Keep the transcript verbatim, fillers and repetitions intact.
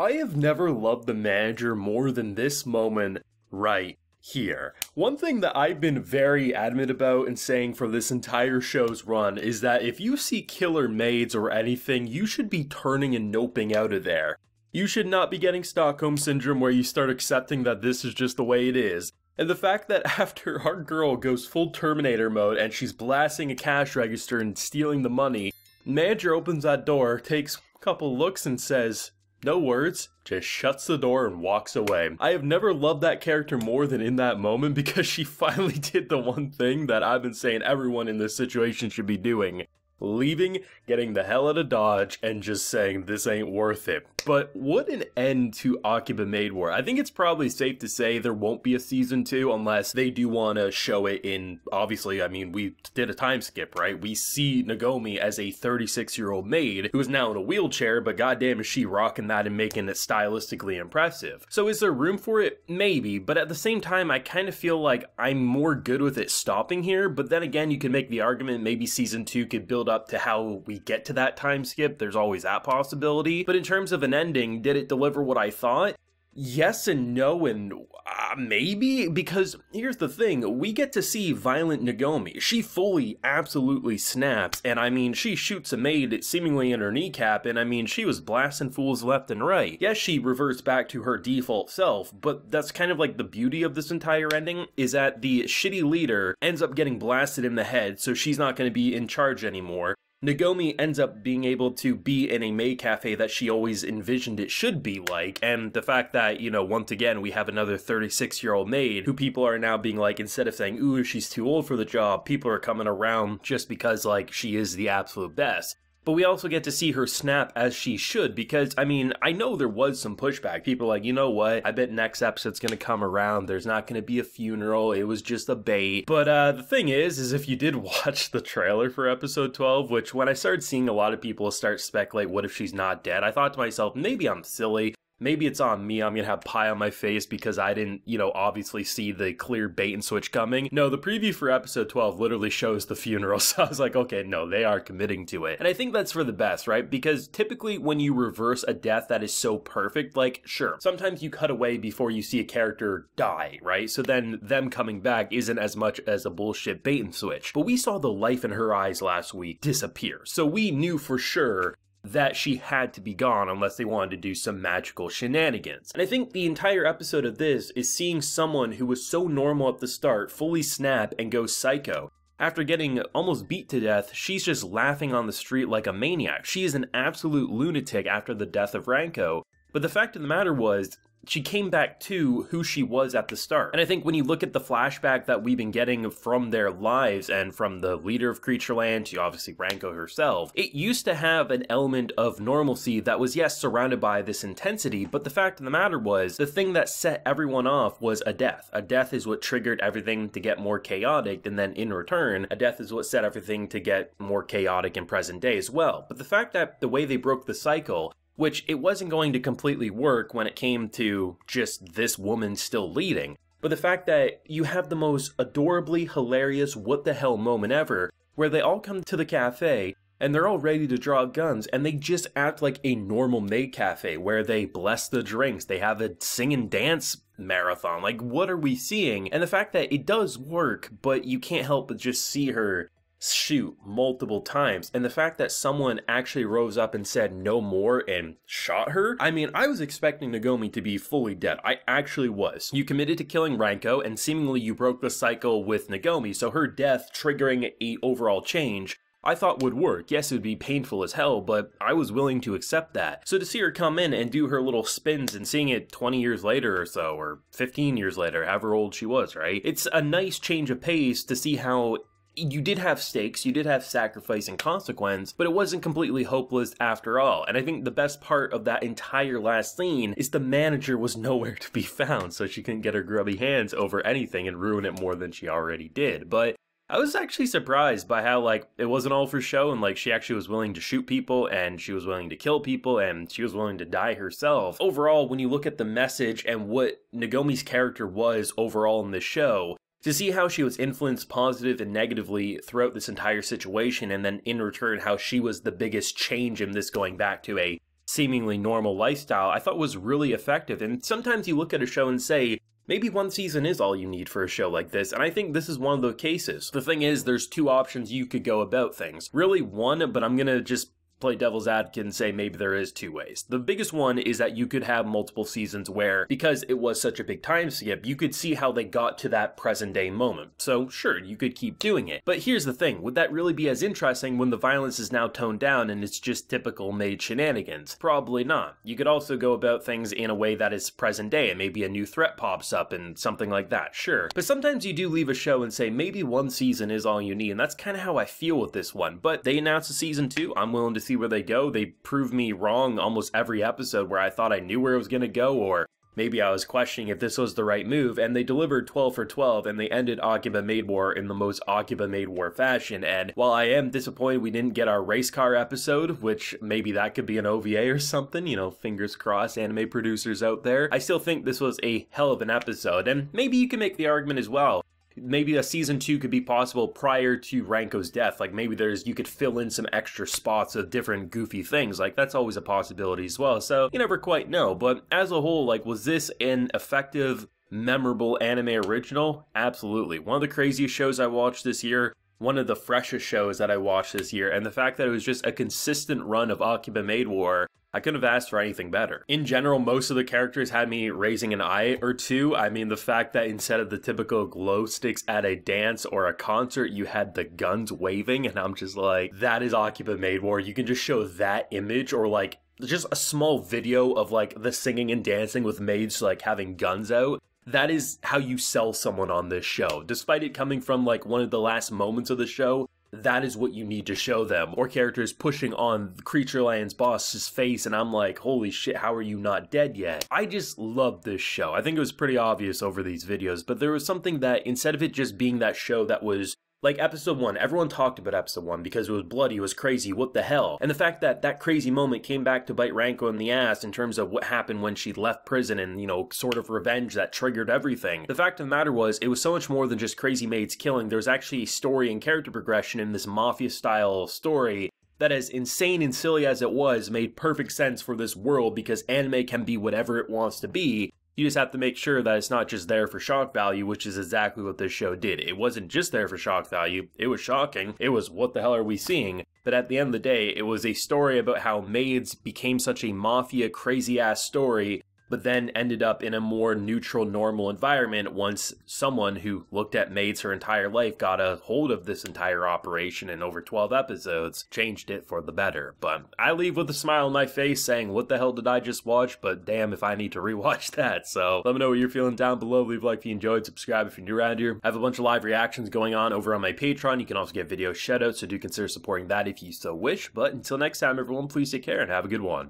I have never loved the manager more than this moment right here. One thing that I've been very adamant about and saying for this entire show's run is that if you see killer maids or anything, you should be turning and noping out of there. You should not be getting Stockholm Syndrome where you start accepting that this is just the way it is. And the fact that after our girl goes full Terminator mode and she's blasting a cash register and stealing the money, manager opens that door, takes a couple looks and says, no words, just shuts the door and walks away. I have never loved that character more than in that moment because she finally did the one thing that I've been saying everyone in this situation should be doing. Leaving, getting the hell out of Dodge, and just saying this ain't worth it. But what an end to Akiba Maid War. I think it's probably safe to say there won't be a season two unless they do want to show it in, obviously, I mean, we did a time skip, right? We see Nagomi as a thirty-six-year-old maid who is now in a wheelchair, but goddamn is she rocking that and making it stylistically impressive. So is there room for it? Maybe, but at the same time, I kind of feel like I'm more good with it stopping here, but then again, you can make the argument maybe season two could build up to how we get to that time skip. There's always that possibility. But in terms of an ending, did it deliver what I thought? Yes and no and uh, maybe, because here's the thing, we get to see violent Nagomi. She fully, absolutely snaps, and I mean, she shoots a maid seemingly in her kneecap, and I mean, she was blasting fools left and right. Yes, she reverts back to her default self, but that's kind of like the beauty of this entire ending, is that the shitty leader ends up getting blasted in the head, so she's not going to be in charge anymore. Nagomi ends up being able to be in a maid cafe that she always envisioned it should be like, and the fact that, you know, once again, we have another thirty-six-year-old maid who people are now being like, instead of saying, ooh, she's too old for the job, people are coming around just because, like, she is the absolute best. But we also get to see her snap as she should because, I mean, I know there was some pushback. People are like, you know what? I bet next episode's going to come around. There's not going to be a funeral. It was just a bait. But uh, the thing is, is if you did watch the trailer for episode twelve, which when I started seeing a lot of people start speculate, what if she's not dead? I thought to myself, maybe I'm silly. Maybe it's on me, I'm gonna have pie on my face because I didn't, you know, obviously see the clear bait and switch coming. No, the preview for episode twelve literally shows the funeral, so I was like, okay, no, they are committing to it. And I think that's for the best, right? Because typically when you reverse a death that is so perfect, like, sure, sometimes you cut away before you see a character die, right? So then them coming back isn't as much as a bullshit bait and switch. But we saw the life in her eyes last week disappear, so we knew for sure that she had to be gone unless they wanted to do some magical shenanigans. And I think the entire episode of this is seeing someone who was so normal at the start fully snap and go psycho. After getting almost beat to death, she's just laughing on the street like a maniac. She is an absolute lunatic after the death of Ranko. But the fact of the matter was, she came back to who she was at the start. And I think when you look at the flashback that we've been getting from their lives and from the leader of Creatureland to obviously Ranko herself, it used to have an element of normalcy that was, yes, surrounded by this intensity, but the fact of the matter was, the thing that set everyone off was a death. A death is what triggered everything to get more chaotic, and then in return, a death is what set everything to get more chaotic in present day as well. But the fact that the way they broke the cycle, which it wasn't going to completely work when it came to just this woman still leading. But the fact that you have the most adorably hilarious what the hell moment ever, where they all come to the cafe and they're all ready to draw guns and they just act like a normal maid cafe where they bless the drinks, they have a sing and dance marathon. Like, what are we seeing? And the fact that it does work, but you can't help but just see her shoot multiple times, and the fact that someone actually rose up and said no more and shot her. I mean, I was expecting Nagomi to be fully dead. I actually was. You committed to killing Ranko and seemingly you broke the cycle with Nagomi, so her death triggering a overall change I thought would work. Yes, it would be painful as hell, but I was willing to accept that. So to see her come in and do her little spins and seeing it twenty years later or so, or fifteen years later, however old she was, right? It's a nice change of pace to see how you did have stakes, you did have sacrifice and consequence, but it wasn't completely hopeless after all. And I think the best part of that entire last scene is the manager was nowhere to be found, so she couldn't get her grubby hands over anything and ruin it more than she already did. But I was actually surprised by how, like, it wasn't all for show, and, like, she actually was willing to shoot people, and she was willing to kill people, and she was willing to die herself. Overall, when you look at the message and what Nagomi's character was overall in the show, to see how she was influenced positive and negatively throughout this entire situation, and then in return how she was the biggest change in this going back to a seemingly normal lifestyle, I thought was really effective. And sometimes you look at a show and say, maybe one season is all you need for a show like this, and I think this is one of the cases. The thing is, there's two options you could go about things. Really one, but I'm gonna just play devil's advocate and say maybe there is two ways. The biggest one is that you could have multiple seasons where, because it was such a big time skip, you could see how they got to that present day moment. So sure, you could keep doing it. But here's the thing, would that really be as interesting when the violence is now toned down and it's just typical Maid shenanigans? Probably not. You could also go about things in a way that is present day and maybe a new threat pops up and something like that, sure. But sometimes you do leave a show and say maybe one season is all you need, and that's kind of how I feel with this one. But they announced a season two, I'm willing to see where they go. They prove me wrong almost every episode where I thought I knew where it was gonna go, or maybe I was questioning if this was the right move, and they delivered twelve for twelve, and they ended Akiba Maid War in the most Akiba Maid War fashion. And while I am disappointed we didn't get our race car episode, which maybe that could be an O V A or something, you know, fingers crossed, anime producers out there, I still think this was a hell of an episode. And maybe you can make the argument as well, maybe a season two could be possible prior to Ranko's death. Like maybe there's, you could fill in some extra spots of different goofy things. Like that's always a possibility as well. So you never quite know. But as a whole, like, was this an effective, memorable anime original? Absolutely. One of the craziest shows I watched this year. One of the freshest shows that I watched this year. And the fact that it was just a consistent run of Akiba Maid War, I couldn't have asked for anything better. In general, most of the characters had me raising an eye or two. I mean, the fact that instead of the typical glow sticks at a dance or a concert, you had the guns waving, and I'm just like, that is Akiba Maid War. You can just show that image, or like just a small video of like the singing and dancing with maids like having guns out. That is how you sell someone on this show. Despite it coming from like one of the last moments of the show, that is what you need to show them. Or characters pushing on Creatureland's boss's face, and I'm like, holy shit, how are you not dead yet? I just love this show. I think it was pretty obvious over these videos, but there was something that, instead of it just being that show that was like episode one, everyone talked about episode one because it was bloody, it was crazy, what the hell? And the fact that that crazy moment came back to bite Ranko in the ass in terms of what happened when she left prison and, you know, sort of revenge that triggered everything. The fact of the matter was, it was so much more than just crazy maids killing. There was actually story and character progression in this mafia-style story that, as insane and silly as it was, made perfect sense for this world, because anime can be whatever it wants to be. You just have to make sure that it's not just there for shock value, which is exactly what this show did. It wasn't just there for shock value, it was shocking, it was what the hell are we seeing? But at the end of the day, it was a story about how maids became such a mafia crazy ass story, but then ended up in a more neutral, normal environment once someone who looked at maids her entire life got a hold of this entire operation, and over twelve episodes, changed it for the better. But I leave with a smile on my face saying, what the hell did I just watch? But damn if I need to rewatch that. So let me know what you're feeling down below. Leave a like if you enjoyed, subscribe if you're new around here. I have a bunch of live reactions going on over on my Patreon. You can also get video shoutouts, so do consider supporting that if you so wish. But until next time, everyone, please take care and have a good one.